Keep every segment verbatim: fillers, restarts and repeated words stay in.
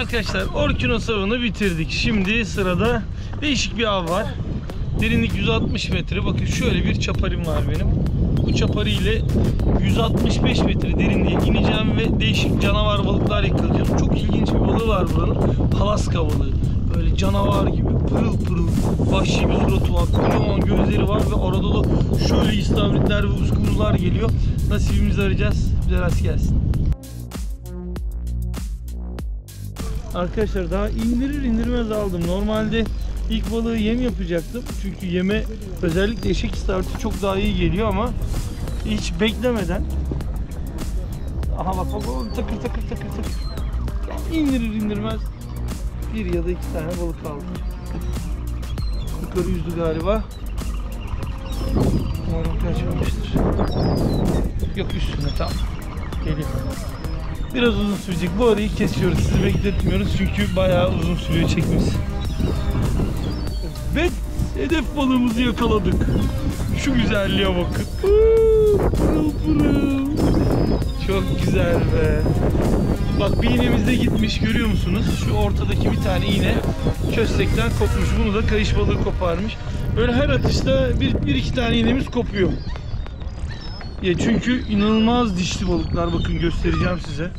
Arkadaşlar Orkinos avını bitirdik. Şimdi sırada değişik bir av var. Derinlik yüz altmış metre. Bakın şöyle bir çaparım var benim. Bu çaparı ile yüz altmış beş metre derinliğe ineceğim ve değişik canavar balıklar yakalayacağım. Çok ilginç bir balığı var buranın. Palaska balığı. Böyle canavar gibi pırıl pırıl vahşi bir suratı var. Kocaman gözleri var ve arada da şöyle istavritler ve uskumrular geliyor. Nasibimizi arayacağız. Bize rast gelsin. Arkadaşlar daha indirir indirmez aldım. Normalde ilk balığı yem yapacaktım. Çünkü yeme özellikle eşek istavriti çok daha iyi geliyor ama hiç beklemeden. Aha bak bak takır takır takır takır. Yani indirir indirmez bir ya da iki tane balık aldım. Yukarı yüzdü galiba. Umarım kaçmamıştır. Yok üstüne tam. Geliyor. Biraz uzun sürecek. Bu arayı kesiyoruz. Sizi bekletmiyoruz çünkü bayağı uzun sürüyor çekmiş. Evet, hedef balığımızı yakaladık. Şu güzelliğe bakın. Pırıl pırıl. Çok güzel be. Bak bir iğnemizde gitmiş görüyor musunuz? Şu ortadaki bir tane iğne köstekten kopmuş. Bunu da kayış balığı koparmış. Böyle her atışta bir, bir iki tane iğnemiz kopuyor. Ya çünkü inanılmaz dişli balıklar, bakın göstereceğim size.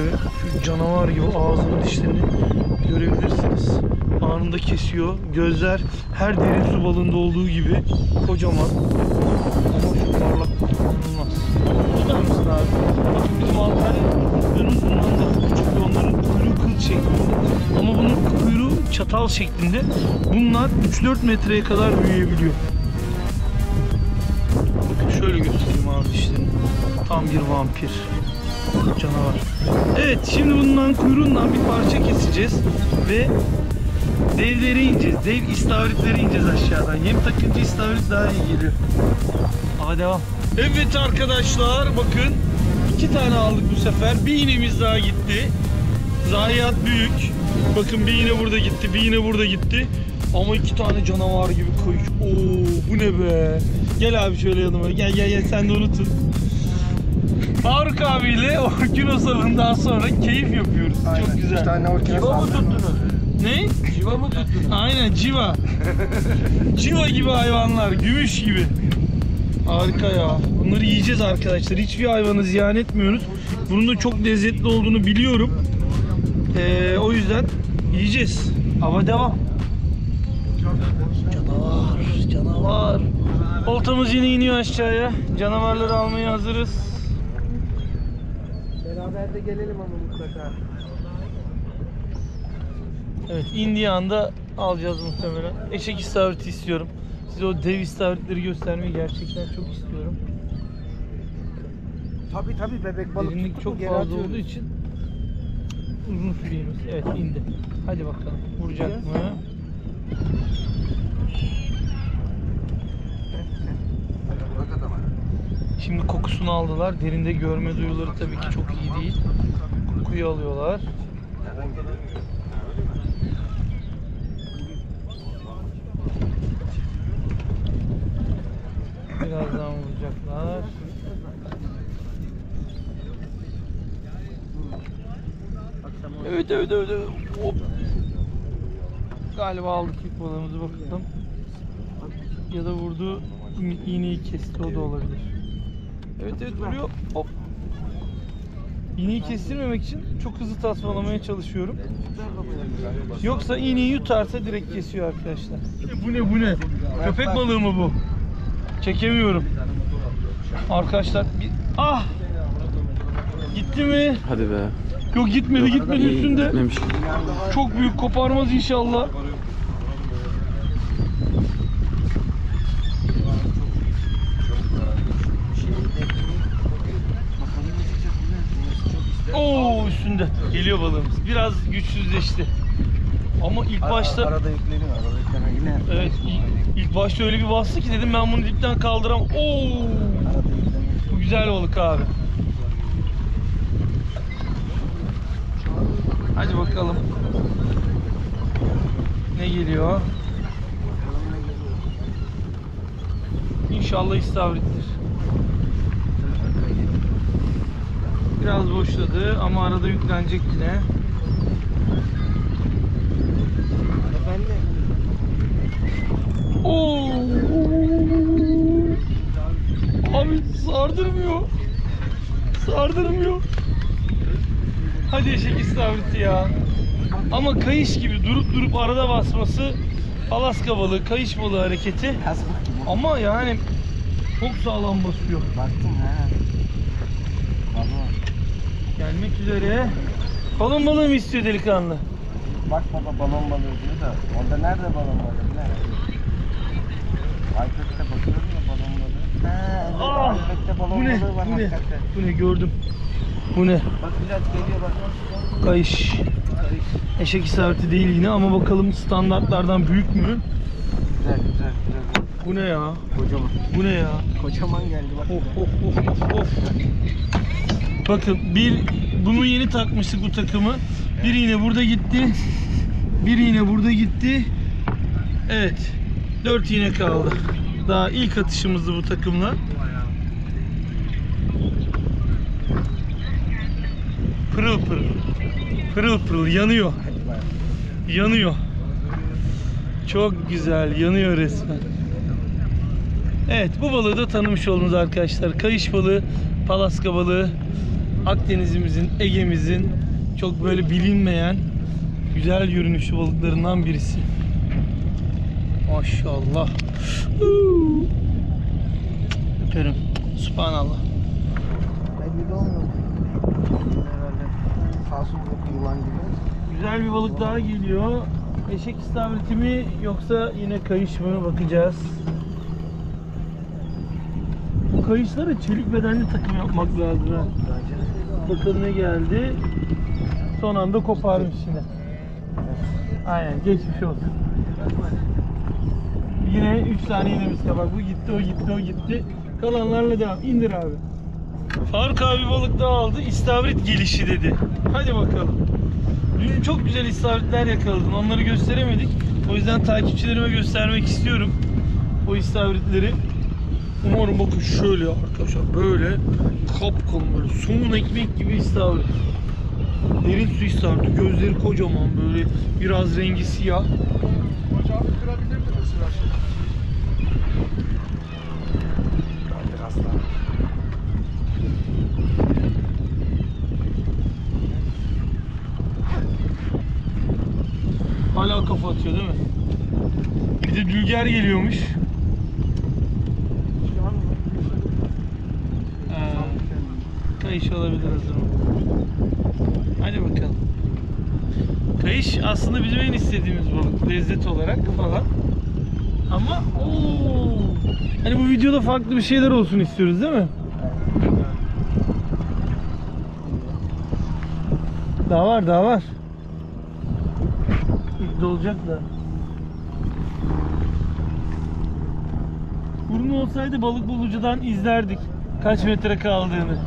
Evet, şu canavar gibi ağzını, dişlerini görebilirsiniz. Anında kesiyor. Gözler her derin su balığında olduğu gibi kocaman. Ama şu parlak inanılmaz. Tutar mısın abi? Bakın bizim altlar önümüz bundan da küçük ve onların kuyruğu kıl şeklinde. Ama bunun kuyruğu çatal şeklinde. Bunlar üç dört metreye kadar büyüyebiliyor. Şöyle göstereyim abi dişlerini. Tam bir vampir. Canavar. Evet şimdi bundan kuyruğundan bir parça keseceğiz ve devlere ineceğiz. Dev istavritlere ineceğiz aşağıdan. Yem takınca istavrit daha iyi geliyor. Hadi devam. Evet arkadaşlar bakın iki tane aldık bu sefer. Bir iğnemiz daha gitti. Zayiat büyük. Bakın bir iğne burada gitti, bir iğne burada gitti. Ama iki tane canavar gibi koyuş. Oo bu ne be? Gel abi şöyle yanıma. Gel gel gel sen de unutun. Faruk abiyle Orkinos avından sonra keyif yapıyoruz. Aynen. Çok güzel. Bir tane Orkinos civa mı tuttunuz? Ne? Civa mı tuttunuz? Aynen civa. Civa gibi hayvanlar. Gümüş gibi. Harika ya. Bunları yiyeceğiz arkadaşlar. Hiçbir hayvanı ziyan etmiyoruz. Bunun da çok lezzetli olduğunu biliyorum. Ee, o yüzden yiyeceğiz. Hava devam. Canavar, canavar. Oltamız yine iniyor aşağıya. Canavarları almaya hazırız. Beraber de gelelim ama mutlaka. Evet, indiği anda alacağız muhtemelen. Eşek istavriti istiyorum. Size o dev istavritleri göstermeyi gerçekten çok istiyorum. Tabii tabii bebek balık. Derinlik çok fazla atıyoruz. Olduğu için uzun sürüyoruz. Evet indi. Hadi bakalım vuracak mı? Şimdi kokusunu aldılar. Derinde görme duyuları tabii ki çok iyi değil. Kokuyu alıyorlar. Birazdan vuracaklar. Evet evet evet. Hop. Galiba aldık ilk balığımızı bakalım. Ya da vurdu. İğneyi kesti, o da olabilir. Evet evet vuruyor. Hop. İğneyi kestirmemek için çok hızlı tasmalamaya çalışıyorum. Yoksa iğneyi yutarsa direkt kesiyor arkadaşlar. Bu ne bu ne? Köpek balığı mı bu? Çekemiyorum. Arkadaşlar bir... Ah! Gitti mi? Hadi be. Yok gitmedi. Yok, gitmedi üstünde. Gitmemiş. Çok büyük koparmaz inşallah. Oo üstünde. Geliyor balığımız. Biraz güçsüzleşti. Ama ilk başta... Ar arada yükleniyor. Arada yükleniyor. Evet. Ilk, ilk başta öyle bir bastı ki dedim ben bunu dipten kaldıram. Oo. Bu güzel balık abi. Hadi bakalım. Ne geliyor? İnşallah istavrittir. Biraz boşladı ama arada yüklenecek yine. Oo. Abi sardırmıyor. Sardırmıyor. Hadi eşek istavriti ya. Ama kayış gibi durup durup arada basması, Palaska balığı, kayış balığı hareketi. Ama yani çok sağlam basıyor. Baktın ha. Gelmek üzere. Balon balığı mı istiyor delikanlı? Bak baba balon balığı diyor da orada nerede balon balığı? Ayfette bakıyorum ya balon balığı. Ha, evet. Aa, Ayfette balon bu ne, balığı var bu hakikaten. Ne, bu ne gördüm. Bu ne? Bak biraz geliyor bak. Kayış. Kayış. Eşek isabeti değil yine ama bakalım standartlardan büyük mü? Güzel güzel güzel. Bu ne ya? Kocaman. Bu ne ya? Kocaman geldi bak. Of of of of. Bakın bir bunu yeni takmıştık bu takımı. Bir iğne burada gitti. Bir iğne burada gitti. Evet. Dört iğne kaldı. Daha ilk atışımızdı bu takımla. Pırıl pırıl. Pırıl pırıl yanıyor. Yanıyor. Çok güzel yanıyor resmen. Evet bu balığı da tanımış oldunuz arkadaşlar. Kayış balığı, Palaska balığı. Akdeniz'imizin, Ege'mizin çok böyle bilinmeyen güzel görünüşlü balıklarından birisi. Maşallah. Uuu. Öperim. Subhanallah. Belli de olmuyor. Güzel bir balık daha geliyor. Eşek istavriti mi yoksa yine kayış mı bakacağız. Bu kayışlara çelik bedenli takım yapmak lazım. Bakalım ne geldi. Son anda koparmış yine. Aynen geçmiş olsun. Yine üç tane iğnemiz kabak. Bu gitti, o gitti, o gitti. Kalanlarla devam. İndir abi. Faruk abi balık daha aldı. İstavrit gelişi dedi. Hadi bakalım. Dün çok güzel istavritler yakaladım. Onları gösteremedik. O yüzden takipçilerime göstermek istiyorum. O istavritleri. Umarım bakın şöyle arkadaşlar. Böyle kapkın böyle. Somun ekmek gibi istavrit. Derin su istavriti. Gözleri kocaman böyle. Biraz rengi siyah. Hala kafa atıyor değil mi? Bir de dülger geliyormuş. Ee, kayış olabilir hazır mı? Hadi bakalım. Kayış aslında bizim en istediğimiz balık lezzet olarak falan. Ama ooo. Hani bu videoda farklı bir şeyler olsun istiyoruz değil mi? Daha var, daha var. Dolacak da. Burun olsaydı balık bulucudan izlerdik kaç metre kaldığını.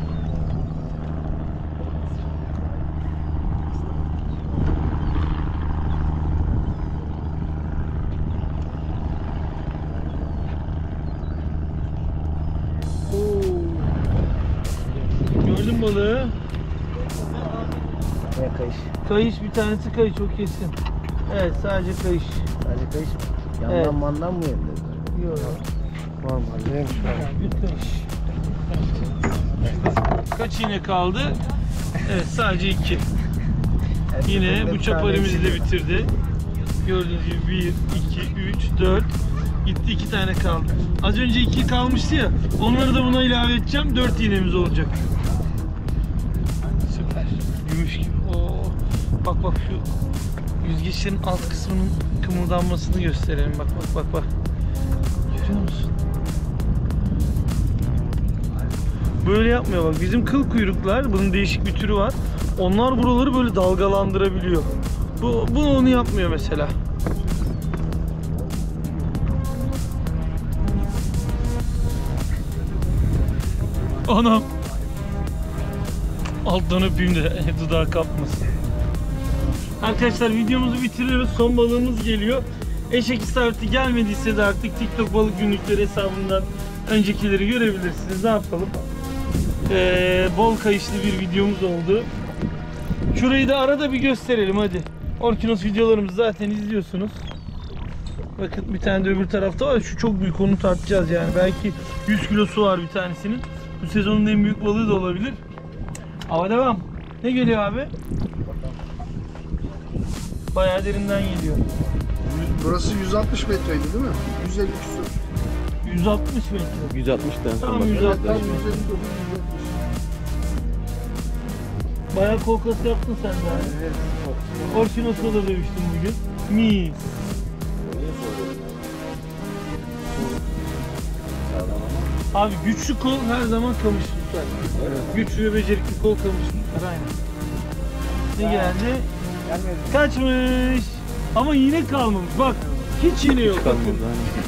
Gördün balığı? Ne kayış? Kayış bir tanesi kayış o kesin. Evet sadece kayış. Sadece kayış mı? Yandan evet. Mandan mı yediler? Yok yok. Normal neymiş abi? Bir kayış. Kaç iğne kaldı? Evet sadece iki. Yine bu çaparimizi de bitirdi. Gördüğünüz gibi bir, iki, üç, dört. Gitti iki tane kaldı. Az önce iki kalmıştı ya. Onları da buna ilave edeceğim. Dört iğnemiz olacak. Süper. Gümüş gibi. Oo. Bak bak şu. Yüzgeçlerin alt kısmının kımıldanmasını gösterelim. Bak bak bak bak. Görüyor musun? Böyle yapmıyor bak. Bizim kıl kuyruklar, bunun değişik bir türü var. Onlar buraları böyle dalgalandırabiliyor. Bu, bu onu yapmıyor mesela. Anam. Alttan öpeyim de dudağı kapmasın. Arkadaşlar videomuzu bitiriyoruz. Son balığımız geliyor. Eşek istavriti gelmediyse de artık TikTok balık günlükleri hesabından öncekileri görebilirsiniz. Ne yapalım? Ee, bol kayışlı bir videomuz oldu. Şurayı da arada bir gösterelim hadi. Orkinos videolarımızı zaten izliyorsunuz. Bakın bir tane de öbür tarafta var. Şu çok büyük, onu tartacağız yani. Belki yüz kilosu var bir tanesinin. Bu sezonun en büyük balığı da olabilir. Ama devam. Ne geliyor abi? Bayağı derinden geliyor. Burası yüz altmış metreydi değil mi? yüz elli küsur. yüz altmış metre. yüz altmıştan sonra. Tamam, yüz altmış metre. Bayağı kolkası yaptın sen daha. Evet. Orkinos'la da dövüştüm bugün. Mis. Abi güçlü kol her zaman kamış tutar. Evet. Güçlü ve becerikli kol kamış tutar. Aynen. Ne geldi? Gelmedi. Kaçmış. Ama yine kalmamış. Bak hiç iğne yok.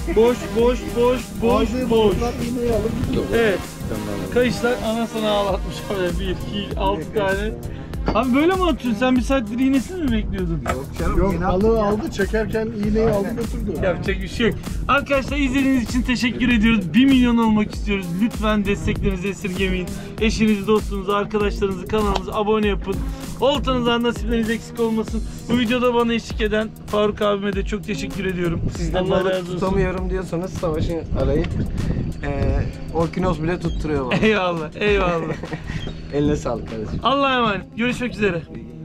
Hiç boş, boş, boş, boş, boş. Evet. Kayışlar anasını ağlatmış abi. Bir, iki, altı tane. Abi böyle mi atıyorsun? Sen bir saattir iğnesini mi bekliyordun? Yok canım. Yok, balığı aldı, çekerken iğneyi aldı götürdü. Yapacak bir şey yok. Arkadaşlar izlediğiniz için teşekkür ediyoruz. bir milyon olmak istiyoruz. Lütfen desteklerinizi esirgemeyin. Eşinizi, dostunuzu, arkadaşlarınızı, kanalımıza abone yapın. Oltanızdan nasipleriniz eksik olmasın. Bu videoda bana eşlik eden Faruk abime de çok teşekkür ediyorum. Sizden balık tutamıyorum diyorsanız Savaş'ın arayıp ee, Orkinos bile tutturuyor bana. Eyvallah, eyvallah. Eline sağlık kardeşim. Allah'a emanet. Görüşmek üzere.